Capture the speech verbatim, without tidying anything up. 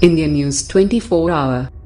Indian News twenty-four hour.